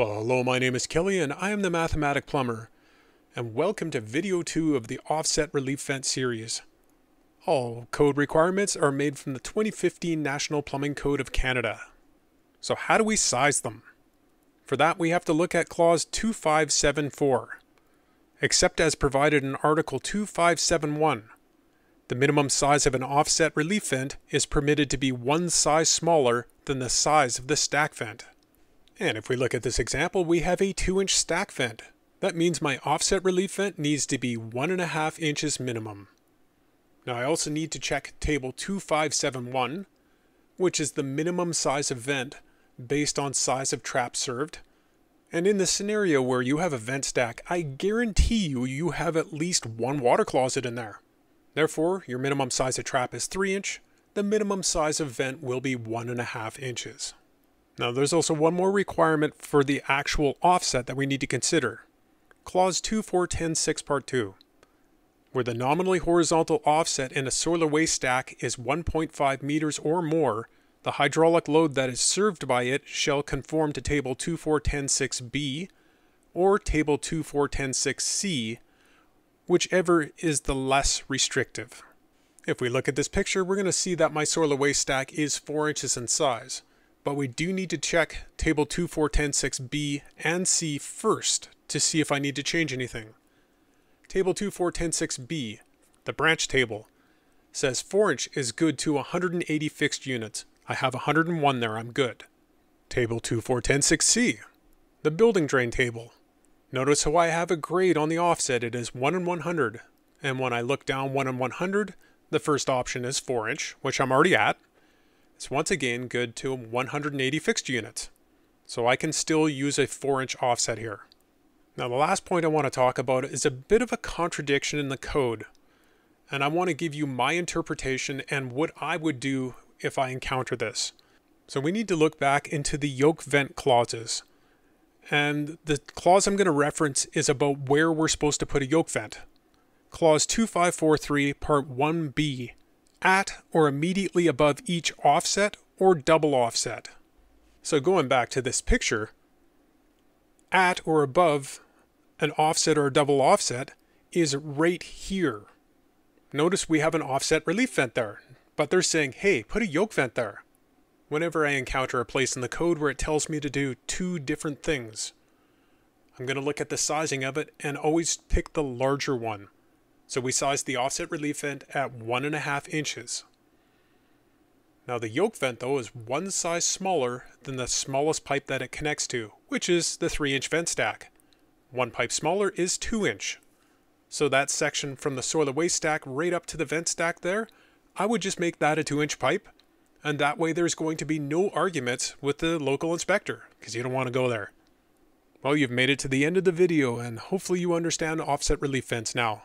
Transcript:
Well, hello, my name is Kelly and I am the Mathematic Plumber, and welcome to video 2 of the Offset Relief Vent series. All code requirements are made from the 2015 National Plumbing Code of Canada. So how do we size them? For that we have to look at Clause 2574, except as provided in Article 2571. The minimum size of an offset relief vent is permitted to be one size smaller than the size of the stack vent. And if we look at this example, we have a 2-inch stack vent. That means my offset relief vent needs to be 1.5 inches minimum. Now I also need to check table 2571, which is the minimum size of vent based on size of trap served. And in the scenario where you have a vent stack, I guarantee you have at least one water closet in there. Therefore, your minimum size of trap is 3 inch. The minimum size of vent will be 1.5 inches. Now there's also one more requirement for the actual offset that we need to consider. Clause 24106 Part 2, where the nominally horizontal offset in a soil or waste stack is 1.5 meters or more, the hydraulic load that is served by it shall conform to table 24106B or table 24106C, whichever is the less restrictive. If we look at this picture, we're going to see that my soil or waste stack is 4 inches in size. But we do need to check table 24106B and C first to see if I need to change anything. Table 24106B, the branch table, says 4 inch is good to 180 fixed units. I have 101 there, I'm good. Table 24106C, the building drain table. Notice how I have a grade on the offset, it is 1 in 100. And when I look down 1 in 100, the first option is 4 inch, which I'm already at. It's once again good to 180 fixed units. So I can still use a 4-inch offset here. Now the last point I want to talk about is a bit of a contradiction in the code. And I want to give you my interpretation and what I would do if I encounter this. So we need to look back into the yoke vent clauses. And the clause I'm going to reference is about where we're supposed to put a yoke vent. Clause 2543 Part 1B. At or immediately above each offset or double offset. So going back to this picture, at or above an offset or a double offset is right here. Notice we have an offset relief vent there, but they're saying, hey, put a yoke vent there. Whenever I encounter a place in the code where it tells me to do two different things, I'm going to look at the sizing of it and always pick the larger one. So we sized the offset relief vent at 1.5 inches. Now the yoke vent though is one size smaller than the smallest pipe that it connects to, which is the 3-inch vent stack. One pipe smaller is 2-inch. So that section from the soil waste stack right up to the vent stack there, I would just make that a 2-inch pipe. And that way there's going to be no arguments with the local inspector, because you don't want to go there. Well, you've made it to the end of the video and hopefully you understand offset relief vents now.